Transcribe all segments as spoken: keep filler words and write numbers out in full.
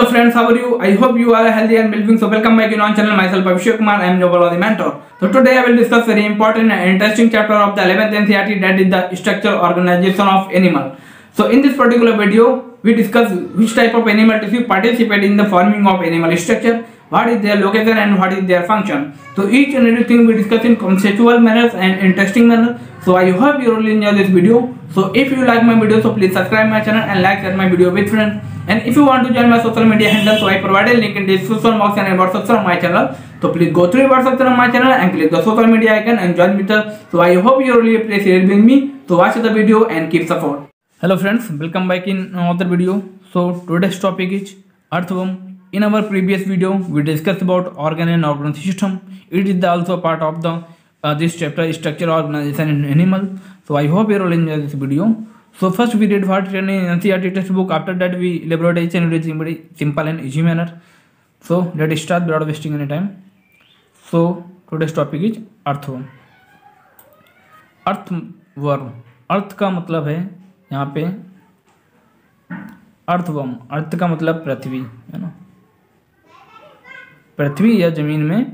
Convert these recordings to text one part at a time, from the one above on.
Hello friends, how are you? I hope you are healthy and well-being. So welcome back to my channel. Myself Abhishek Kumar. I am the mentor. So today I will discuss very important and interesting chapter of the eleventh N C E R T, that is the structure organization of animal. So in this particular video, we discuss which type of animal tissue participate in the forming of animal structure, what is their location and what is their function. So each and everything we discuss in conceptual manners and interesting manner. So I hope you really enjoy this video. So if you like my video, so please subscribe my channel and like share my video with friends. And if you want to join my social media handle, so I provided link in the description box and WhatsApp channel of my channel. So please go through WhatsApp channel of my channel and click the social media icon and join me there. So I hope you really appreciate with me. So watch the video and keep support. Hello friends, welcome back in another video. So today's topic is earthworm. In our previous video, we discussed about organ and organ system. It is also part of the uh, this chapter, structure, organization, and animal. So I hope you all enjoy this video. So first we read what written in N C E R T textbook. After that we elaborate each and every very simple and easy manner. So let us start without wasting any time. So today's topic is earthworm. Earthworm, earth का मतलब है यहाँ पे earthworm, earth का मतलब पृथ्वी है ना, पृथ्वी या जमीन में,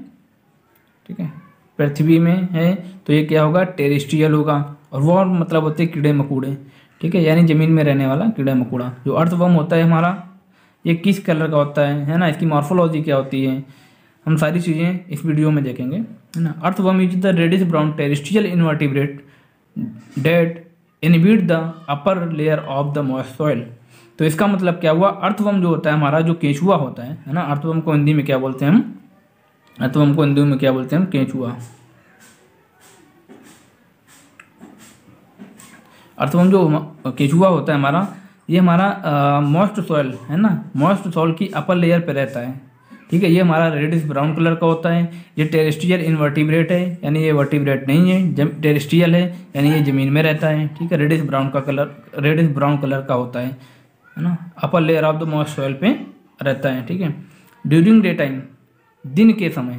ठीक है, पृथ्वी में है तो ये क्या होगा, टेरेस्ट्रियल होगा, और वर्म मतलब होते हैं कीड़े मकोड़े, ठीक है, यानी ज़मीन में रहने वाला कीड़ा मकोड़ा। जो अर्थवर्म होता है हमारा, ये किस कलर का होता है है ना, इसकी मॉर्फोलॉजी क्या होती है, हम सारी चीज़ें इस वीडियो में देखेंगे, है ना। Earthworm is the reddish brown terrestrial invertebrate that inhibit the upper layer of the moist soil. तो इसका मतलब क्या हुआ, अर्थवर्म जो होता है हमारा, जो केंचुआ होता है है ना, अर्थवर्म को हिंदी में क्या बोलते हैं हम, अर्थवर्म को हिंदी में क्या बोलते हैं हम, केंचुआ। अर्थवर्म जो केचुआ होता है हमारा, ये हमारा मॉइस्ट सॉइल है ना, मॉइस्ट सॉइल की अपर लेयर पे रहता है, ठीक है। ये हमारा रेडिश ब्राउन कलर का होता है, ये टेरेस्ट्रियल इनवर्टिब्रेट है, यानी ये वर्टिब्रेट नहीं है, टेरेस्ट्रियल है, यानी ये ज़मीन में रहता है, ठीक है। रेडिश ब्राउन का कलर, रेडिश ब्राउन कलर का होता है है ना, upper layer of the moist soil पे रहता है, ठीक है। ड्यूरिंग डे टाइम, दिन के समय,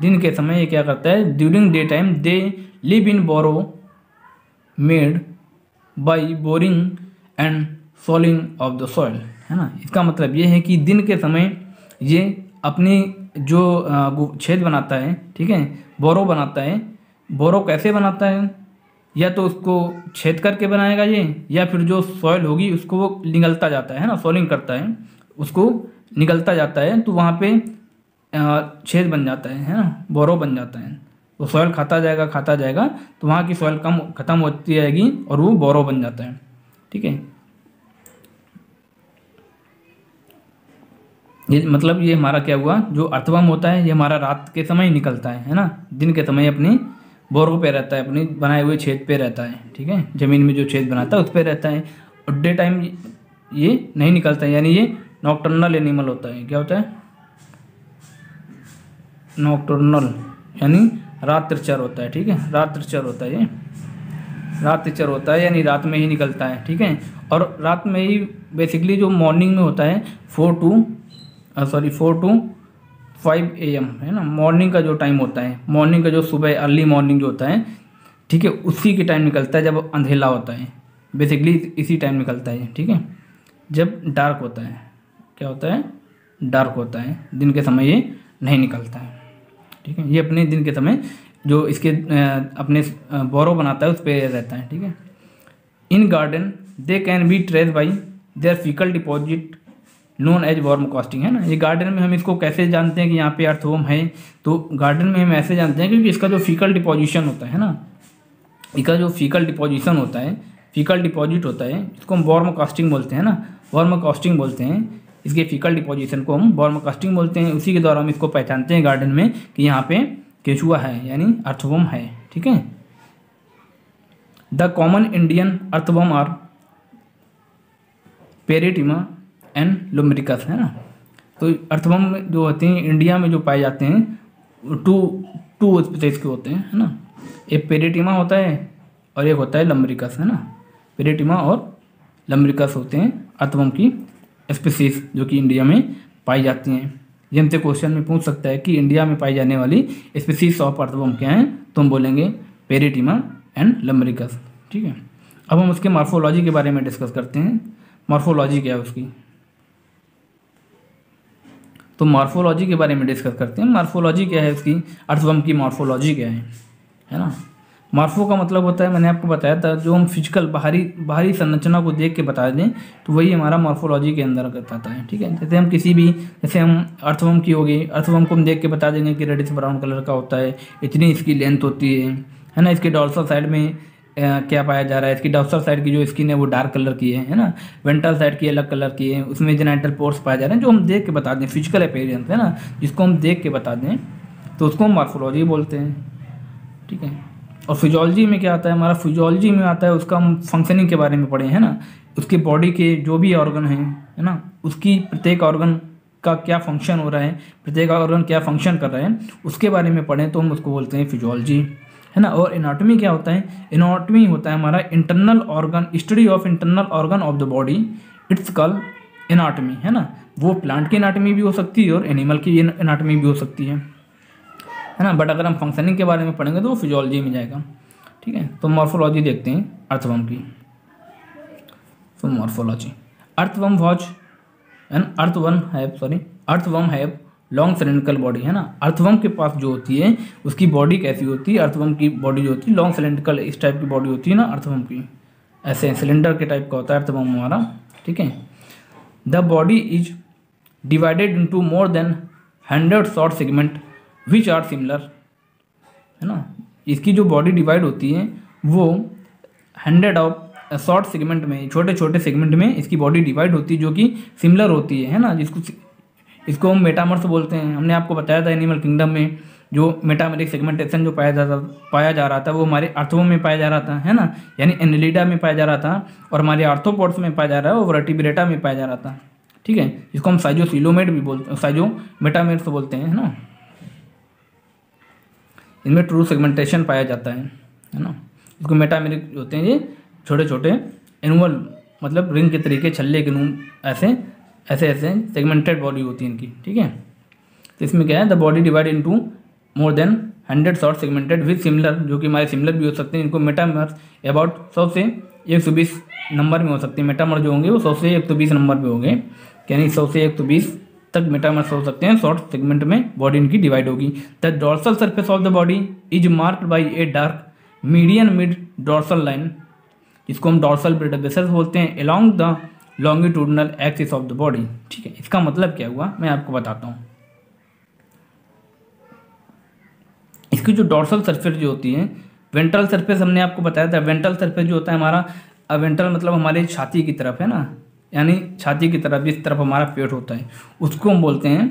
दिन के समय ये क्या करता है, during day time they live in burrow made by boring and swallowing of the soil, है ना। इसका मतलब ये है कि दिन के समय ये अपनी जो छेद बनाता है, ठीक है, बोरो बनाता है। बोरो कैसे बनाता है, या तो उसको छेद करके बनाएगा ये, या फिर जो सॉइल होगी उसको वो निगलता जाता है ना, सोलिंग करता है, उसको निगलता जाता है, तो वहाँ पे छेद बन जाता है है ना, बोरो बन जाता है। वो सॉइल खाता जाएगा, खाता जाएगा, तो वहाँ की सॉइल कम खत्म होती जाएगी और वो बोरो बन जाता है, ठीक है। ये मतलब ये हमारा क्या हुआ, जो अर्थवर्म होता है ये हमारा रात के समय निकलता है है ना, दिन के समय अपने बोरो पे रहता है, अपने बनाए हुए छेद पे रहता है, ठीक है, ज़मीन में जो छेद बनाता है उस पर रहता है, और डे टाइम ये नहीं निकलता है, यानी ये नॉक्टर्नल एनिमल होता है। क्या होता है, नॉक्टर्नल यानी रात्रिचर होता है, ठीक है, रात्रिचर होता है, ये रात्रिचर होता है, यानी रात में ही निकलता है, ठीक है। और रात में ही बेसिकली जो मॉर्निंग में होता है four to sorry four to five A M है ना, मॉर्निंग का जो टाइम होता है, मॉर्निंग का जो सुबह अर्ली मॉर्निंग जो होता है, ठीक है, उसी के टाइम निकलता है, जब अंधेला होता है, बेसिकली इसी टाइम निकलता है, ठीक है, जब डार्क होता है। क्या होता है, डार्क होता है, दिन के समय ये नहीं निकलता है, ठीक है। ये अपने दिन के समय जो इसके अपने बोरो बनाता है उस पर रहता है, ठीक है। In garden they can be trace by their faecal deposit known as worm casting, है ना। ये गार्डन में हम इसको कैसे जानते हैं कि यहाँ पे अर्थवर्म है, तो गार्डन में हम ऐसे जानते हैं क्योंकि इसका जो फीकल डिपोजिशन होता है ना, इसका जो फीकल डिपोजिशन होता है, फीकल डिपॉजिट होता है, इसको हम वर्म कॉस्टिंग बोलते हैं ना, वर्म कॉस्टिंग बोलते हैं, इसके फीकल डिपोजिशन को हम वर्म कास्टिंग बोलते हैं। उसी के द्वारा हम इसको पहचानते हैं गार्डन में कि यहाँ पे केचुआ है, यानी अर्थवर्म है, ठीक है। The common Indian earthworm are Pheretima and Lumbricus, है ना। तो अर्थवर्म जो होते हैं इंडिया में जो पाए जाते हैं, टू टू स्पीसीज के होते हैं, है ना, एक पेरेटिमा होता है और एक होता है लुम्ब्रिकस, है ना। पेरेटिमा और लुम्ब्रिकस होते हैं अर्थवर्म की स्पीसीज जो कि इंडिया में पाई जाती हैं। ये हमसे क्वेश्चन में पूछ सकता है कि इंडिया में पाई जाने वाली स्पीसीज ऑफ अर्थवर्म क्या हैं, तो हम बोलेंगे पेरेटिमा एंड लुम्ब्रिकस, ठीक है। अब हम उसके मॉर्फोलॉजी के बारे में डिस्कस करते हैं, मॉर्फोलॉजी क्या है उसकी। तो मॉर्फोलॉजी के बारे में डिस्कस करते हैं। मॉर्फोलॉजी क्या है इसकी, अर्थवर्म की मॉर्फोलॉजी क्या है, है ना। मॉर्फो का मतलब होता है, मैंने आपको बताया था, जो हम फिजिकल बाहरी बाहरी संरचना को देख के बता दें तो वही हमारा मॉर्फोलॉजी के अंदर आता है, ठीक है। जैसे हम किसी भी, जैसे हम अर्थवर्म की हो गई, अर्थवर्म को हम देख के बता देंगे कि रेडिश ब्राउन कलर का होता है, इतनी इसकी लेंथ होती है, है ना। इसके डॉर्सल साइड में आ, क्या पाया जा रहा है, इसकी डॉर्सल साइड की जो स्किन है वो डार्क कलर की है, है ना। वेंट्रल साइड की अलग कलर की है, उसमें जेनिटल पोर्स पाए जा रहे हैं, जो हम देख के बता दें फिजिकल अपीयरेंस, है ना, जिसको हम देख के बता दें तो उसको हम मॉर्फोलॉजी बोलते हैं, ठीक है। और फिजियोलॉजी में क्या आता है, हमारा फिजियोलॉजी में आता है, उसका हम फंक्शनिंग के बारे में पढ़े, है ना। उसके बॉडी के जो भी ऑर्गन हैं, है ना, उसकी प्रत्येक ऑर्गन का क्या फंक्शन हो रहा है, प्रत्येक ऑर्गन क्या फंक्शन कर रहे हैं, उसके बारे में पढ़ें तो हम उसको बोलते हैं फिजियोलॉजी, है ना। और एनाटॉमी क्या होता है, एनाटॉमी होता है हमारा internal organ, study of internal organ of the body, it's called anatomy, है ना। वो प्लांट की एनाटॉमी भी हो सकती है और एनिमल की एनाटॉमी भी हो सकती है, है ना। बट अगर हम फंक्शनिंग के बारे में पढ़ेंगे तो वो फिजियोलॉजी में जाएगा, ठीक है। तो मॉर्फोलॉजी देखते हैं अर्थवर्म की। तो morphology, earthworm watch and earthworm have sorry earthworm have long cylindrical body, है ना। अर्थवर्म के पास जो होती है उसकी बॉडी कैसी होती है, अर्थवर्म की बॉडी जो होती है लॉन्ग सिलेंड्रिकल, इस टाइप की बॉडी होती है ना अर्थवर्म की, ऐसे सिलेंडर के टाइप का होता है अर्थवर्म हमारा, ठीक है। The body is divided into more than hundred short segment which are similar, है ना। इसकी जो बॉडी डिवाइड होती है वो हंड्रेड ऑफ शॉर्ट सेगमेंट में, छोटे छोटे सेगमेंट में इसकी बॉडी डिवाइड होती है जो कि सिमिलर होती है, है ना। जिसको इसको हम मेटामर्स बोलते हैं। हमने आपको बताया था एनिमल किंगडम में जो मेटामरिक सेगमेंटेशन जो पाया जाता पाया जा रहा था वो हमारे अर्थवों में पाया जा रहा था, है ना, यानी एनलिडा में पाया जा रहा था, और हमारे आर्थोपोड्स में पाया जा रहा है और वर्टिब्रेटा में पाया जा रहा था, ठीक है। इसको हम साइजोसिलोमेट भी बोलते हैं, साइजो मेटामर्स बोलते हैं, है ना। इनमें ट्रू सेगमेंटेशन पाया जाता है, है ना। इसको मेटामरिक होते हैं, ये छोटे छोटे एनुअल मतलब रिंग के तरीके, छल्ले के नूम, ऐसे ऐसे ऐसे सेगमेंटेड बॉडी होती है इनकी, ठीक है। तो इसमें क्या है, the body divide into more than hundred short segmented with similar, जो कि हमारे सिमिलर भी हो सकते हैं। इनको मेटामर्स अबाउट सौ से एक सौ बीस नंबर में हो सकते हैं। मेटामर्स जो होंगे वो सौ से एक सौ बीस नंबर पे होंगे, यानी सौ से एक सौ बीस तक मेटामर्स हो सकते हैं। शॉर्ट सेगमेंट में बॉडी इनकी डिवाइड होगी। The dorsal surface of the body is marked by a dark median mid dorsal line, जिसको हम डॉर्सल बेसेस बोलते हैं, along the longitudinal axis of the body, ठीक है। इसका मतलब क्या हुआ मैं आपको बताता हूँ। इसकी जो डॉर्सल सरफेस जो होती है, वेंट्रल सरफेस हमने आपको बताया था, वेंट्रल सरफेस जो होता है हमारा, वेंट्रल मतलब हमारे छाती की तरफ, है ना, यानी छाती की तरफ, इस तरफ हमारा पेट होता है, उसको हम बोलते हैं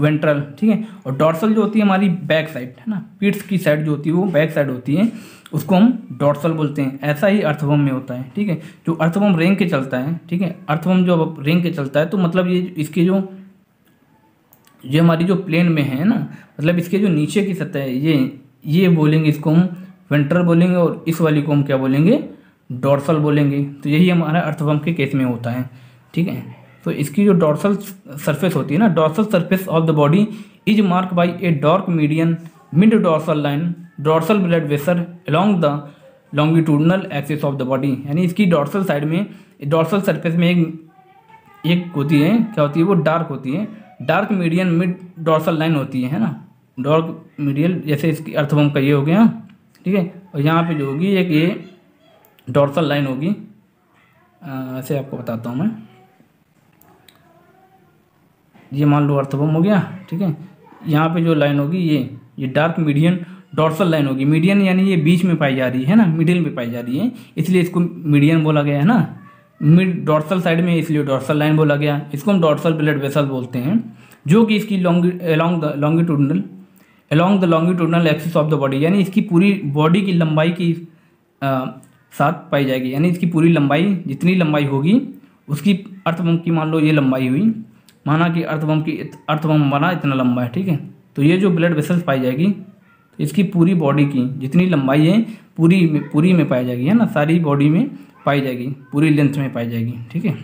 वेंट्रल, ठीक है। और डॉर्सल जो होती है हमारी बैक साइड, है ना, पीठ की साइड जो होती है वो बैक साइड होती है, उसको हम डॉर्सल बोलते हैं। ऐसा ही अर्थवर्म में होता है, ठीक है। जो अर्थवर्म रेंग के चलता है, ठीक है, अर्थवर्म जो अब रेंग के चलता है तो मतलब ये इसके जो ये हमारी जो प्लेन में है ना, मतलब इसके जो नीचे की सतह है, ये ये बोलेंगे, इसको हम वेंट्रल बोलेंगे, और इस वाली को हम क्या बोलेंगे, डॉर्सल बोलेंगे। तो यही हमारा अर्थवर्म के केस में होता है, ठीक है। तो इसकी जो डॉर्सल सरफेस होती है ना, dorsal surface of the body is mark by a dark median mid dorsal line dorsal blood vessel along the longitudinal axis of the body, यानी इसकी डॉर्सल साइड में, डॉर्सल सरफेस में एक एक होती है, क्या होती है वो, डार्क होती है, dark median mid dorsal line होती है, है ना। डार्क मीडियन जैसे इसकी अर्थवर्म का ये हो गया, ठीक है, और यहाँ पे जो होगी एक ये डॉर्सल लाइन होगी, ऐसे आपको बताता हूँ मैं। ये मान लो अर्थवर्म हो गया, ठीक है, यहाँ पे जो लाइन होगी ये ये डार्क मीडियन डॉर्सल लाइन होगी। मीडियन यानी ये बीच में पाई जा रही है ना, मिडिल में पाई जा रही है, इसलिए इसको मीडियन बोला गया है ना, मिड डॉर्सल साइड में, इसलिए डॉर्सल लाइन बोला गया। इसको हम डॉर्सल ब्लड वेसल बोलते हैं, जो कि इसकी long along the longitudinal along the longitudinal axis of the body, यानी इसकी पूरी बॉडी की लंबाई की आ, साथ पाई जाएगी, यानी इसकी पूरी लंबाई, जितनी लंबाई होगी उसकी अर्थवर्म की, मान लो ये लंबाई हुई, माना कि अर्थवर्म की अर्थवर्म हमारा इतना लंबा है, ठीक है, तो ये जो ब्लड वेसल्स पाई जाएगी तो इसकी पूरी बॉडी की जितनी लंबाई है पूरी पूरी में पाई जाएगी, है ना, सारी बॉडी में पाई जाएगी, पूरी लेंथ में पाई जाएगी, ठीक है।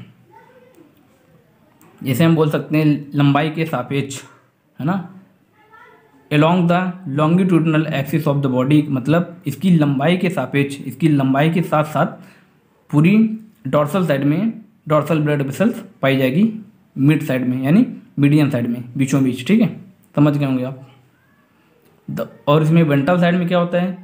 जैसे हम बोल सकते हैं लंबाई के सापेक्ष, है ना, along the longitudinal axis of the body, मतलब इसकी लंबाई के सापेक्ष, इसकी लंबाई के साथ साथ पूरी डॉर्सल साइड में डॉर्सल ब्लड वेसल्स पाई जाएगी, मिड साइड में, यानी मीडियम साइड में, बीचों बीच। ठीक है, समझ गए होंगे आप। द और इसमें वेंट्रल साइड में क्या होता है,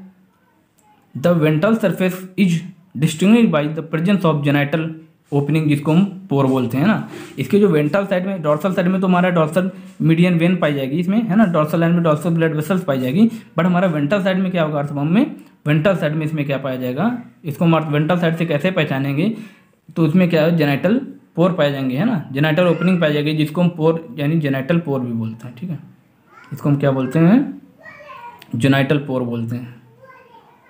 the ventral surface is distinguished by the presence of genital opening, जिसको हम पोर बोलते हैं ना। इसके जो वेंट्रल साइड में, डॉर्सल साइड में तो हमारा डॉर्सल मीडियन वेन पाई जाएगी इसमें, है ना, डॉर्सल लाइन में डॉर्सल ब्लड वेसल्स पाई जाएगी। बट हमारा वेंट्रल साइड में क्या होगा अर्थबम में, वेंट्रल साइड में इसमें क्या पाया जाएगा, इसको हम वेंट्रल साइड से कैसे पहचानेंगे, तो इसमें क्या है, जेनाइटल पोर पाए जाएंगे, है ना, जेनाइटल ओपनिंग पाई जाएगी, जिसको हम पोर यानी जेनाइटल पोर भी बोलते हैं। ठीक है, इसको हम क्या बोलते हैं, जेनाइटल पोर बोलते हैं,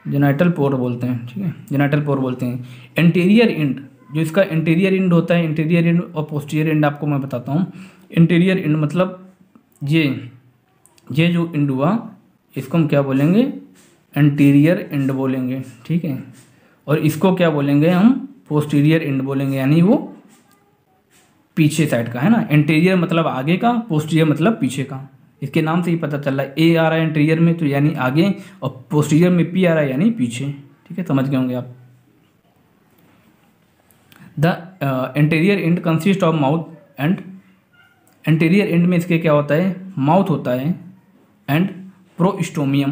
जेनाइटल पोर बोलते हैं। ठीक है, जेनाइटल पोर बोलते हैं। एंटीरियर इंड, जो इसका इंटीरियर इंड होता है, इंटीरियर इंड और पोस्टीरियर इंड आपको मैं बताता हूँ। इंटीरियर इंड मतलब ये ये जो इंड हुआ, इसको हम क्या बोलेंगे, इंटीरियर इंड बोलेंगे। ठीक है, और इसको क्या बोलेंगे हम, पोस्टीरियर इंड बोलेंगे, यानी वो पीछे साइड का, है ना। इंटीरियर मतलब आगे का, पोस्टीरियर मतलब पीछे का। इसके नाम से ही पता चल रहा है, ए आ रहा है इंटीरियर में तो यानी आगे, और पोस्टीरियर में पी आ रहा है यानी पीछे। ठीक है, समझ गए होंगे आप। The anterior end consist of mouth and, anterior end में इसके क्या होता है, माउथ होता है, एंड प्रोस्टोमियम,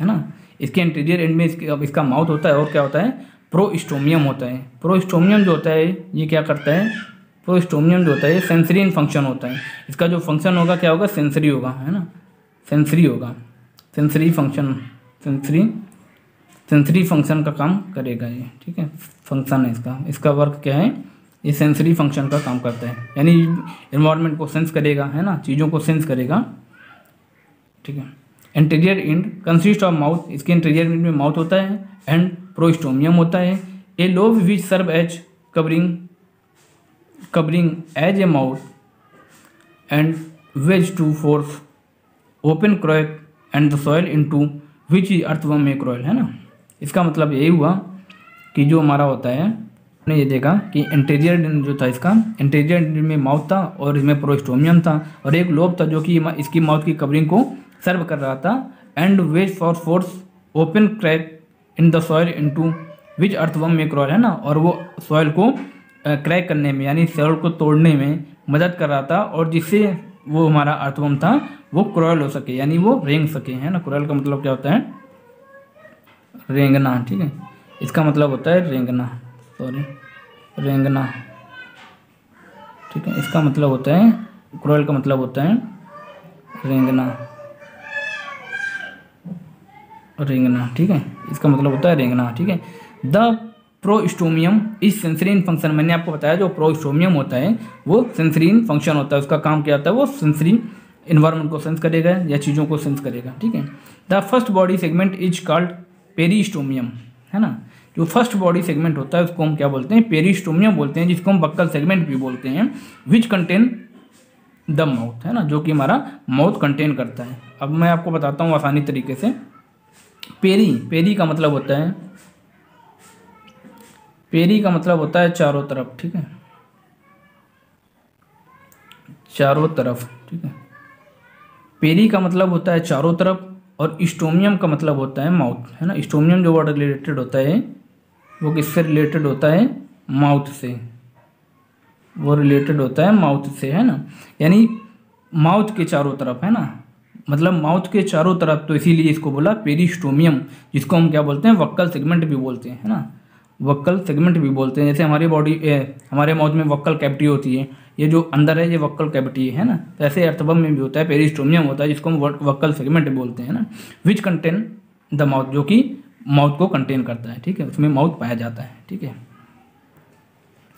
है ना, इसके एंटीरियर इंड में इसके अब इसका माउथ होता है और क्या होता है, प्रोस्टोमियम होता है। प्रोस्टोमियम जो होता है ये क्या करता है, प्रोस्टोमियम जो होता है सेंसरी इन फंक्शन होता है। इसका जो फंक्शन होगा क्या होगा, सेंसरी होगा, है ना, सेंसरी होगा, sensory function, sensory sensory function का काम करेगा ये। ठीक है, फंक्शन है इसका, इसका वर्क क्या है, ये सेंसरी फंक्शन का काम करता है, यानी एनवायरनमेंट को सेंस करेगा, है ना, चीज़ों को सेंस करेगा। ठीक है, anterior end consist of mouth, इसके इंटीरियर इंड में माउथ होता है, एंड प्रोस्टोमियम होता है। A lobe which serve as covering covering as a mouth and wedge to force open crack and the soil in to which is earthworm में crawl, है ना। इसका मतलब यही हुआ कि जो हमारा होता है, हमने ये देखा कि इंटीरियर जो था इसका, इंटीरियर में माउथ था और इसमें प्रोस्टोमियम था और एक लोब था जो कि इसकी माउथ की कवरिंग को सर्व कर रहा था, and wedge for force open crack in the soil into which earthworm may crawl, है ना, और वो सॉयल को क्रैक करने में यानी सॉयल को तोड़ने में मदद कर रहा था, और जिससे वो हमारा अर्थवर्म था वो क्रॉयल हो सके यानी वो रेंग सके, है ना। क्रॉयल का मतलब क्या होता है, रेंगना। ठीक है, इसका मतलब होता है रेंगना, सॉरी रेंगना। ठीक है, इसका मतलब होता है, क्रॉयल का मतलब होता है रेंगना, रेंगना। ठीक है, इसका मतलब होता है रेंगना। ठीक है, द प्रोस्टोमियम इस सेंसरीन फंक्शन, मैंने आपको बताया जो प्रोस्टोमियम होता है वो सेंसरीन फंक्शन होता है, उसका काम क्या होता है, वो सेंसरी इन्वायरमेंट को सेंस करेगा या चीज़ों को सेंस करेगा। ठीक है, the first body segment is called peristomium, है ना, जो फर्स्ट बॉडी सेगमेंट होता है उसको हम क्या बोलते हैं, पेरिस्टोमियम बोलते हैं, जिसको हम बक्कल सेगमेंट भी बोलते हैं। विच कंटेन द माउथ, है ना, जो कि हमारा माउथ कंटेन करता है। अब मैं आपको बताता हूँ आसानी तरीके से। पेरी, पेरी का मतलब होता है, पेरी का मतलब होता है चारों तरफ। ठीक है, चारों तरफ। ठीक है, पेरी का मतलब होता है चारों तरफ, और स्टोमियम का मतलब होता है माउथ, है ना। स्टोमियम जो वर्ड रिलेटेड होता है वो किससे रिलेटेड होता है, माउथ से, वो रिलेटेड होता है माउथ से, है ना, यानी माउथ के चारों तरफ, है ना, मतलब माउथ के चारों तरफ, तो इसीलिए इसको बोला पेरिस्टोमियम, जिसको हम क्या बोलते हैं, वक्कल सेगमेंट भी बोलते हैं, है ना, वक्कल सेगमेंट भी बोलते हैं। जैसे हमारी बॉडी, हमारे माउथ में वक्कल कैविटी होती है, ये जो अंदर है ये वक्कल कैविटी है, है ना, ऐसे अर्थवर्म में भी होता है, पेरिस्टोमियम होता है, जिसको हम वक्कल सेगमेंट बोलते हैं ना। विच कंटेन द माउथ, जो कि माउथ को कंटेन करता है। ठीक है, उसमें माउथ पाया जाता है। ठीक है,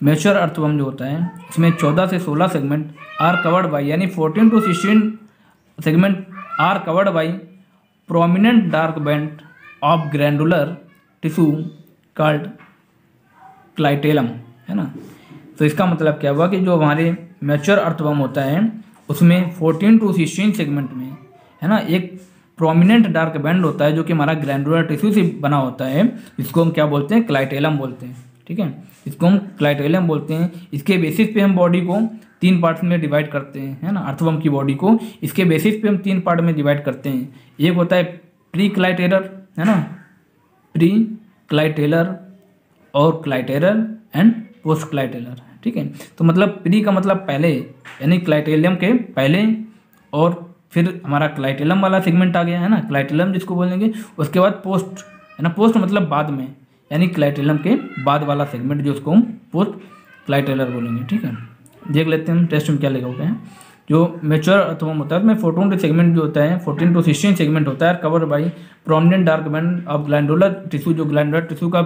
मेचर अर्थवर्म जो होता है उसमें चौदह से सोलह सेगमेंट आर कवर्ड बाई, यानी fourteen to sixteen segment are covered by prominent dark band of glandular tissue called clitellum, है ना। तो इसका मतलब क्या हुआ कि जो हमारे मैच्योर अर्थवर्म होता है उसमें फोर्टीन टू सिक्सटीन सेगमेंट में, है ना, एक प्रोमिनेंट डार्क बैंड होता है जो कि हमारा ग्रैंडुलर टिश्यू से बना होता है, इसको हम क्या बोलते हैं, क्लाइटेलम बोलते हैं। ठीक है, इसको हम क्लाइटेलम बोलते हैं। इसके बेसिस पे हम बॉडी को तीन पार्ट्स में डिवाइड करते हैं, है ना, अर्थवर्म की बॉडी को इसके बेसिस पे हम तीन पार्ट में डिवाइड करते हैं। एक होता है प्री क्लाइटेलर, है ना, प्री क्लाइटेलर और क्लाइटेलर एंड पोस्ट क्लाइटेलर। ठीक है। तो मतलब प्री का मतलब पहले, यानी क्लाइटेलियम के पहले, और फिर हमारा क्लाइटेलम वाला सेगमेंट आ गया है ना, क्लाइटेलम जिसको बोलेंगे। उसके बाद पोस्ट है ना, पोस्ट मतलब बाद में, यानी क्लाइटेलम के बाद वाला सेगमेंट जो उसको हम पोस्ट क्लाइटेलर बोलेंगे। ठीक है, देख लेते हैं टेस्ट में क्या लिखा होता है। जो मेच्योर अर्थवर्म होता है उसमें फोर्टीन टू सेगमेंट जो होता है, फोर्टीन टू सिक्सटीन सेगमेंट होता है, cover by prominent dark band of glandular tissue, जो ग्लैंडुलर टिश्यू का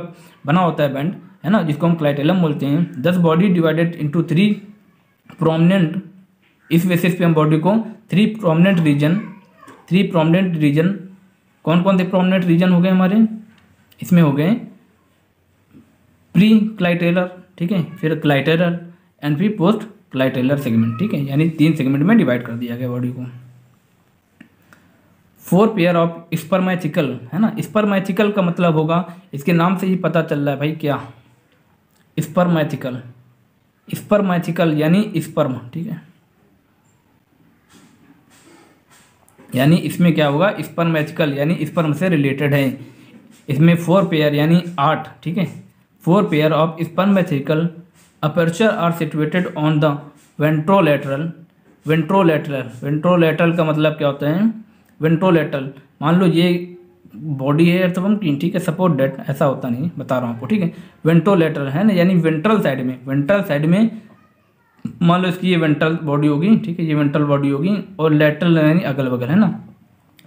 बना होता है बैंड है ना, जिसको हम क्लाइटेलम बोलते हैं। Thus body divided into three prominent, इस बेसिस पे हम बॉडी को three prominent region, three prominent region, कौन कौन से प्रोमिनेंट रीजन हो गए हमारे, इसमें हो गए प्री क्लाइटेलर, ठीक है, फिर क्लाइटेलर एंड फिर पोस्ट क्लाइटेलर सेगमेंट। ठीक है, यानी तीन सेगमेंट में डिवाइड कर दिया गया बॉडी को। फोर पेयर ऑफ स्पर्मैथिकल है ना, स्पर्मैथिकल का मतलब होगा, इसके नाम से ही पता चल रहा है भाई क्या, स्पर्मैथिकल, स्पर्मैथिकल यानी स्पर्म, ठीक है, यानी इसमें क्या होगा, स्पर्मैथिकल यानी स्पर्म से रिलेटेड है। इसमें फोर पेयर यानी आठ, ठीक है, four pair of spermathecal aperture are situated on the ventrolateral, ventrolateral ventrolateral का मतलब क्या होता है, वेंट्रोलेटरल मान लो ये बॉडी है अर्थवर्म की, ठीक है, सपोर्ट डेट ऐसा होता नहीं, बता रहा हूँ आपको, ठीक है, वेंट्रोलेटरल है ना, यानी वेंट्रल साइड में, वेंट्रल साइड में मान लो इसकी ये वेंट्रल बॉडी होगी, ठीक है, ये वेंट्रल बॉडी होगी, और लेटरल यानी अगल बगल है ना,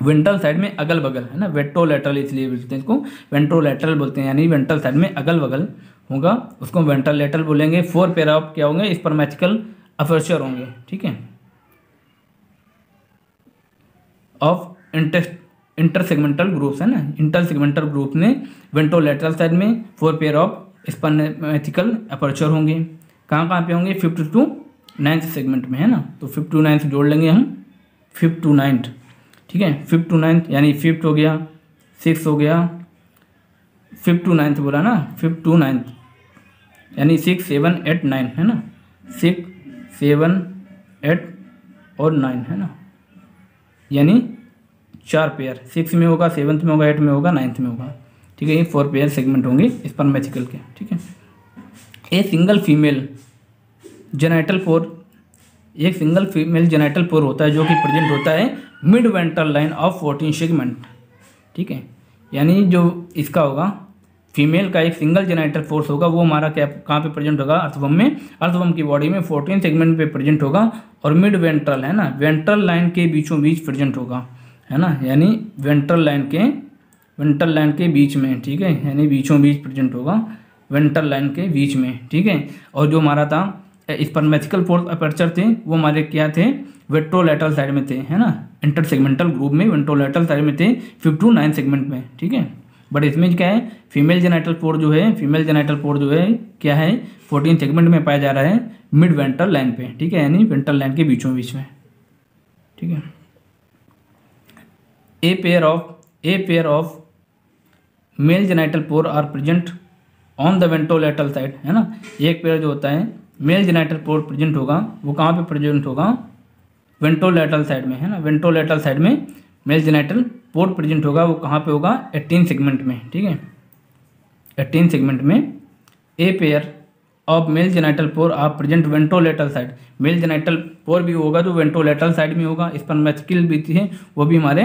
वेंट्रल साइड में अगल बगल है ना, वेंट्रोलेटरल इसलिए बोलते हैं इसको, वेंट्रोलेटरल बोलते हैं, यानी वेंट्रल साइड में अगल बगल होगा उसको वेंट्रोलेटरल बोलेंगे। फोर पेयर ऑफ क्या होंगे, स्पर्मैथिकल अपर्चर होंगे, ठीक है, ऑफ इंटर इंटरसेगमेंटल ग्रुप्स है ना, इंटरसेगमेंटल ग्रुप में वेंट्रोलेटरल साइड में four pair of spermathecal aperture होंगे। कहाँ कहाँ पे होंगे, फिफ्थ टू नाइन्थ सेगमेंट में है ना, तो फिफ्थ टू नाइन्थ जोड़ लेंगे हम, फिफ्थ टू नाइन्थ, ठीक है, फिफ्थ टू नाइन्थ यानी फिफ्थ हो गया, सिक्स हो गया, फिफ्थ टू नाइन्थ बोला ना, फिफ्थ टू नाइन्थ यानी सिक्स सेवन एट नाइन है ना, सिक्स सेवन एट और नाइन है ना, यानी चार पेयर, सिक्स में होगा, सेवन्थ में होगा, एट में होगा, नाइन्थ में होगा, ठीक है, ये फोर पेयर सेगमेंट होंगे स्पर्मैथिकल के। ठीक है, a single female genital pore, एक सिंगल फीमेल जेनाइटल पोर होता है जो कि प्रेजेंट होता है mid ventral line of fourteen segment, ठीक है, यानी जो इसका होगा फीमेल का एक सिंगल जेनाइटल फोर्स होगा, वो हमारा क्या कहाँ पे प्रेजेंट होगा, अर्थवर्म में, अर्थवर्म की बॉडी में फोर्टीन सेगमेंट पे प्रेजेंट होगा, और मिड वेंट्रल है ना, वेंट्रल लाइन के बीचों बीच प्रेजेंट होगा है ना, यानी वेंट्रल लाइन के, वेंट्रल लाइन के बीच में, ठीक है, यानी बीचों बीच प्रेजेंट होगा, वेंट्रल लाइन के बीच में, ठीक है। और जो हमारा था स्पर्मैथिकल फोर्स अपर्चर थे, वो हमारे क्या थे, वेंट्रोलेटरल साइड में थे है ना, इंटर सेगमेंटल ग्रुप में वेंट्रोलेटरल साइड में थे, फिफ्थ टू नाइन सेगमेंट में, ठीक है। बट इसमें क्या है, फीमेल जेनाइटल पोर जो है, फीमेल जेनाइटल पोर जो है क्या है, फोर्टीन सेगमेंट में पाया जा रहा है मिड वेंट्रल लाइन पे, ठीक है, यानी वेंट्रल लाइन के बीचों बीच में, ठीक है। A pair of a pair of male genital pore are present on the ventrolateral side है ना, एक पेयर जो होता है मेल जेनाइटल पोर प्रेजेंट होगा, वो कहाँ पे प्रेजेंट होगा, वेंट्रोलेटरल साइड में है ना, वेंट्रोलेटरल साइड में मेल जेनाइटल पोर प्रेजेंट होगा, वो कहाँ पे होगा, अठारह सेगमेंट में, ठीक है, अठारह सेगमेंट में। A pair of male genital pore are present ventrolateral side, male genital pore भी होगा जो वेंट्रोलेटरल साइड में होगा, स्पर्मैथिकल भी थे वो भी हमारे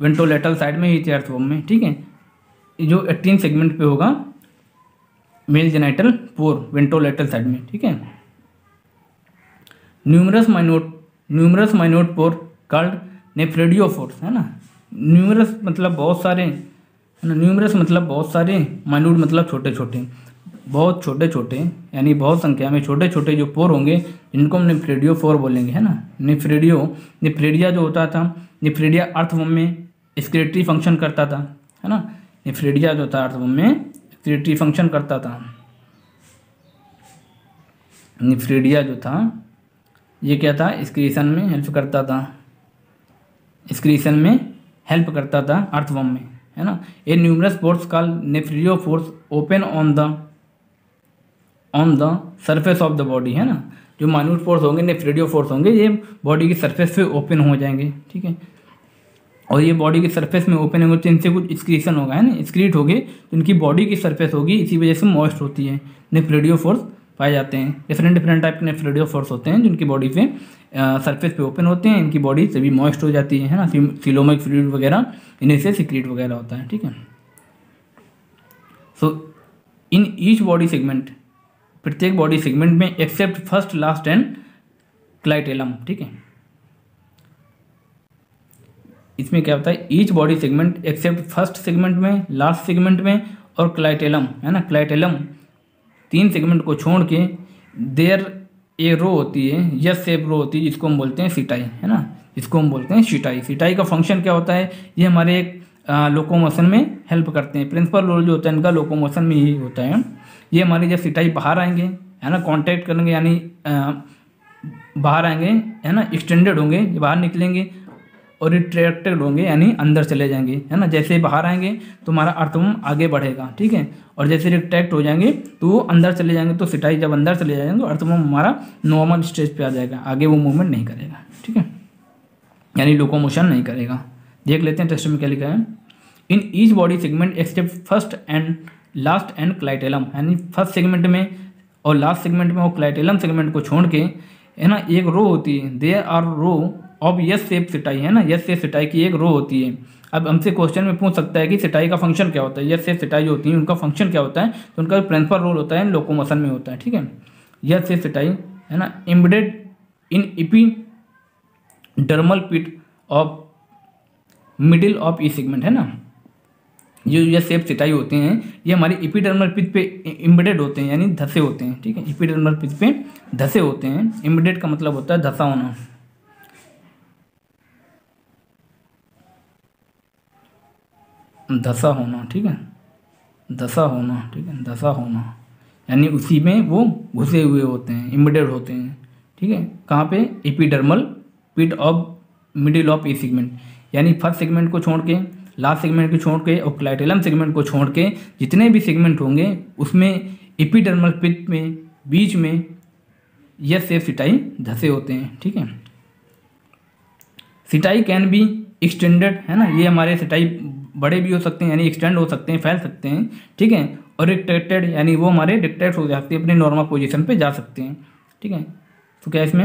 वेंट्रोलेटरल साइड में ही थे अर्थवर्म में, ठीक है, जो अठारह सेगमेंट पे होगा male genital pore ventrolateral side में, ठीक है। Numerous minute, numerous minute pore called nephridiophores है ना, न्यूमरस मतलब बहुत सारे है ना, न्यूमरस मतलब बहुत सारे, माइनोट मतलब छोटे छोटे, बहुत छोटे छोटे यानी बहुत संख्या में छोटे छोटे जो पोर होंगे इनको हम नेफ्रेडियोफोर बोलेंगे है ना। नेफ्रेडियो, नेफ्रेडिया जो होता था, नेफ्रेडिया अर्थवर्म में एक्सक्रीटरी फंक्शन करता था है ना, नेफ्रेडिया जो था अर्थवर्म में एक्सक्रीटरी फंक्शन करता था, नेफ्रेडिया जो था ये क्या था, एक्सक्रीशन में हेल्प करता था, एक्सक्रीशन में हेल्प करता था अर्थवर्म में है ना। A numerous pores call nephridiopores open on the on the surface of the body है ना, जो माइन्यूट फोर्स होंगे नेफ्रिडियो फोर्स होंगे ये बॉडी की सरफेस पे ओपन हो जाएंगे, ठीक है, और ये बॉडी की सरफेस में ओपन होंगे तो इनसे कुछ एक्सक्रीशन होगा है ना, एक्सक्रीट होंगे तो इनकी बॉडी की सरफेस होगी, इसी वजह से मॉइस्ट होती है, नेफ्रिडियो फोर्स पाए जाते हैं। डिफरेंट डिफरेंट टाइप के नेफ्रिडोफोर्स होते हैं जिनकी बॉडी पे सरफेस पे ओपन होते हैं, इनकी बॉडी सभी मॉइस्ट हो जाती है ना, सिलोमिक फ्लूइड वगैरह इन्हीं से सीक्रेट वगैरह होता है। ठीक है, so in each body segment, प्रत्येक बॉडी सेगमेंट में except first last and clitellum. ठीक है, इसमें क्या होता है, each body segment except first segment में, लास्ट सेगमेंट में और क्लाइटेलम है ना, क्लाइटेलम तीन सेगमेंट को छोड़ के देयर ए रो होती है, यस सेप रो होती है, जिसको हम बोलते हैं सीटाई है ना, जिसको हम बोलते हैं सीटाई। सीटाई का फंक्शन क्या होता है, ये हमारे एक लोकोमोशन में हेल्प करते हैं। प्रिंसिपल रोल जो होता है इनका लोकोमोशन में ही होता है। ये हमारे जब सीटाई बाहर आएंगे है ना, कॉन्टैक्ट करेंगे यानी बाहर आएंगे है ना, एक्सटेंडेड होंगे, बाहर निकलेंगे और रिट्रैक्टेड होंगे यानी अंदर चले जाएंगे है ना। जैसे ही बाहर आएंगे तो हमारा अर्थवम आगे बढ़ेगा, ठीक है, और जैसे रिट्रैक्ट हो जाएंगे तो वो अंदर चले जाएंगे। तो सिटाई जब अंदर चले जाएंगे तो अर्थवम हमारा नॉर्मल स्टेज पे आ जाएगा, आगे वो मूवमेंट नहीं करेगा, ठीक है, यानी लोकोमोशन नहीं करेगा। देख लेते हैं टेस्ट में क्या लिखा है, in each body segment except first and last and clitellum, यानी फर्स्ट सेगमेंट में और लास्ट सेगमेंट में और क्लाइटेलम सेगमेंट को छोड़ के है ना एक रो होती है, देयर आर रो अब यस सेप सिटाई है ना, यस सेप सिटाई की एक रो होती है। अब हमसे क्वेश्चन में पूछ सकता है कि सिटाई का फंक्शन क्या होता है, यस सेप सिटाई जो होती है उनका फंक्शन क्या होता है, तो उनका प्रिंसिपल रोल होता है लोकोमोशन में होता है। ठीक है, यस सेप सिटाई है ना embedded in epidermal pit of middle of each segment है ना, जो यस सेप सिटाई होते हैं ये हमारे एपिडर्मल पिट पे एम्बेडेड होते हैं यानी धसे होते हैं। ठीक है, एपिडर्मल पिट पे धसे होते हैं, एम्बेडेड का मतलब होता है धसा होना। धसा होना ठीक है, धसा होना ठीक है, धसा होना यानी उसी में वो घुसे हुए होते हैं, एम्बेडेड होते हैं। ठीक है, कहाँ पे, epidermal pit of middle of a segment, यानी फर्स्ट सेगमेंट को छोड़ के, लास्ट सेगमेंट को छोड़ के और क्लाइटेलम सेगमेंट को छोड़ के जितने भी सेगमेंट होंगे उसमें एपिडर्मल पिट में बीच में यह से सिटाई धसे होते हैं। ठीक है, सिटाई कैन बी एक्सटेंडेड है ना, ये हमारे सिटाई बड़े भी हो सकते हैं यानी एक्सटेंड हो सकते हैं, फैल सकते हैं। ठीक है, और रिट्रैक्टेड यानी वो हमारे रिट्रैक्ट हो जाते हैं, अपने नॉर्मल पोजीशन पे जा सकते हैं। ठीक है, तो क्या इसमें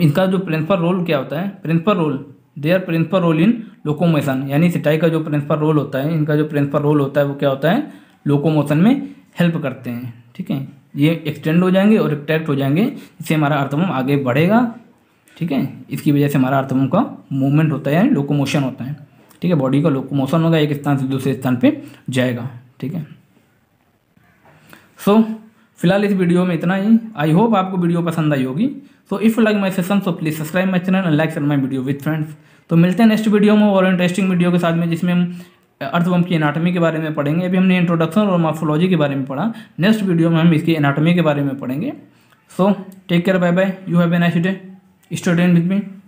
इनका जो प्रिंसिपल रोल क्या होता है, principal role there principal role in locomotion, यानी सिटाई का जो प्रिंसिपल रोल होता है, इनका जो प्रिंसिपल रोल होता है वो क्या होता है, लोकोमोशन में हेल्प करते हैं। ठीक है, ये एक्सटेंड हो जाएंगे और रिट्रैक्ट हो जाएंगे, इससे हमारा अर्थवम आगे बढ़ेगा। ठीक है, इसकी वजह से हमारा अर्थवम का मूवमेंट होता है यानी लोकोमोशन होता है। ठीक है, बॉडी का लोकोमोशन होगा, एक स्थान से दूसरे स्थान पे जाएगा। ठीक है, सो so, फिलहाल इस वीडियो में इतना ही। आई होप आपको वीडियो पसंद आई होगी। So if you like my session so please subscribe my channel and like share my video with friends. तो मिलते हैं नेक्स्ट वीडियो में और इंटरेस्टिंग वीडियो के साथ में, जिसमें हम अर्थवम की एनाटॉमी के बारे में पढ़ेंगे। अभी हमने इंट्रोडक्शन और मॉर्फोलॉजी के बारे में पढ़ा, नेक्स्ट वीडियो में हम इसकी एनाटॉमी के बारे में पढ़ेंगे। So take care, bye bye, you have a nice day, stay tuned with me.